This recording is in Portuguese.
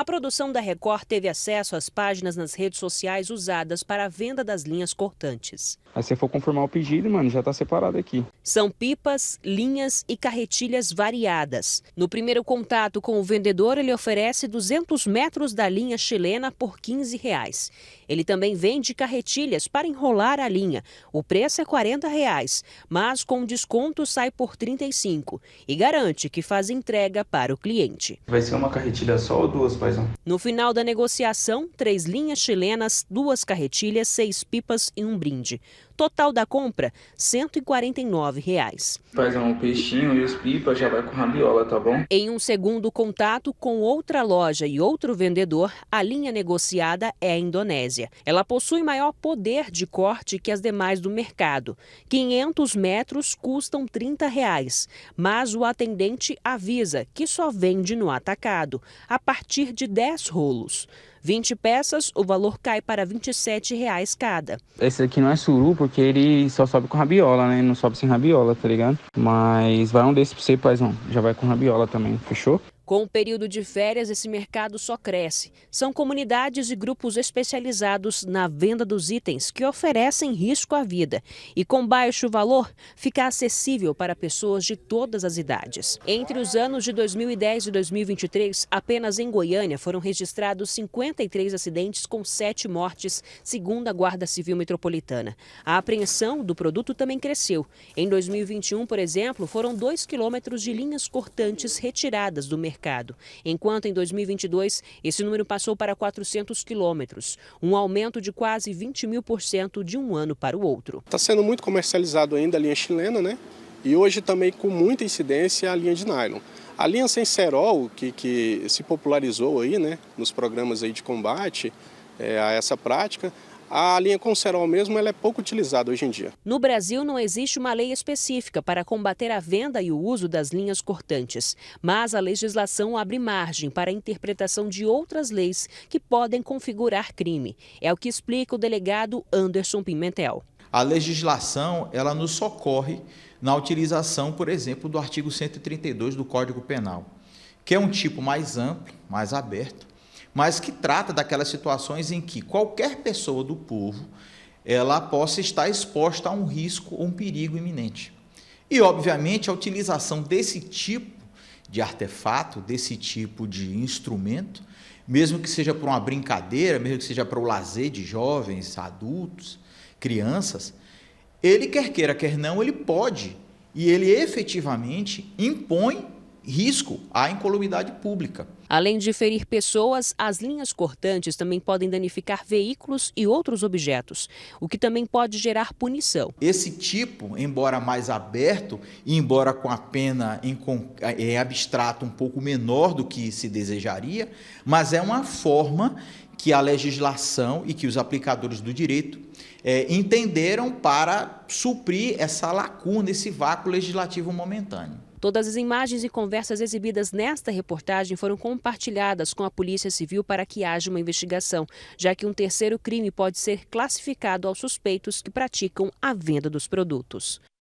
A produção da Record teve acesso às páginas nas redes sociais usadas para a venda das linhas cortantes. Aí se for confirmar o pedido, mano, já está separado aqui. São pipas, linhas e carretilhas variadas. No primeiro contato com o vendedor, ele oferece 200 metros da linha chilena por R$15. Ele também vende carretilhas para enrolar a linha. O preço é R$40, mas com desconto sai por R$35 e garante que faz entrega para o cliente. Vai ser uma carretilha só ou duas? No final da negociação, 3 linhas chilenas, 2 carretilhas, 6 pipas e um brinde. Total da compra, R$149. Faz um peixinho e os pipas já vai com rabiola, tá bom? Em um segundo contato com outra loja e outro vendedor, a linha negociada é a Indonésia. Ela possui maior poder de corte que as demais do mercado. 500 metros custam R$30, mas o atendente avisa que só vende no atacado, a partir de 10 rolos. 20 peças, o valor cai para R$27 cada. Esse aqui não é suru, porque ele só sobe com rabiola, né? Ele não sobe sem rabiola, tá ligado? Mas vai um desse pra você, paizão. Já vai com rabiola também, fechou? Com o período de férias, esse mercado só cresce. São comunidades e grupos especializados na venda dos itens que oferecem risco à vida. E com baixo valor, fica acessível para pessoas de todas as idades. Entre os anos de 2010 e 2023, apenas em Goiânia foram registrados 53 acidentes com 7 mortes, segundo a Guarda Civil Metropolitana. A apreensão do produto também cresceu. Em 2021, por exemplo, foram 2 quilômetros de linhas cortantes retiradas do mercado. Enquanto em 2022, esse número passou para 400 quilômetros, um aumento de quase 20.000% de um ano para o outro. Está sendo muito comercializado ainda a linha chilena, né? E hoje também com muita incidência a linha de nylon. A linha sem cerol, que se popularizou aí, né, nos programas aí de combate a essa prática, a linha com cerol mesmo, ela é pouco utilizada hoje em dia. No Brasil não existe uma lei específica para combater a venda e o uso das linhas cortantes, mas a legislação abre margem para a interpretação de outras leis que podem configurar crime. É o que explica o delegado Anderson Pimentel. A legislação, ela nos socorre na utilização, por exemplo, do artigo 132 do Código Penal, que é um tipo mais amplo, mais aberto, mas que trata daquelas situações em que qualquer pessoa do povo ela possa estar exposta a um risco ou um perigo iminente. E, obviamente, a utilização desse tipo de artefato, desse tipo de instrumento, mesmo que seja para uma brincadeira, mesmo que seja para o lazer de jovens, adultos, crianças, ele quer queira, quer não, ele pode e ele efetivamente impõe risco à incolumidade pública. Além de ferir pessoas, as linhas cortantes também podem danificar veículos e outros objetos, o que também pode gerar punição. Esse tipo, embora mais aberto, e embora com a pena em abstrato um pouco menor do que se desejaria, mas é uma forma que a legislação e que os aplicadores do direito entenderam para suprir essa lacuna, esse vácuo legislativo momentâneo. Todas as imagens e conversas exibidas nesta reportagem foram compartilhadas com a Polícia Civil para que haja uma investigação, já que um terceiro crime pode ser classificado aos suspeitos que praticam a venda dos produtos.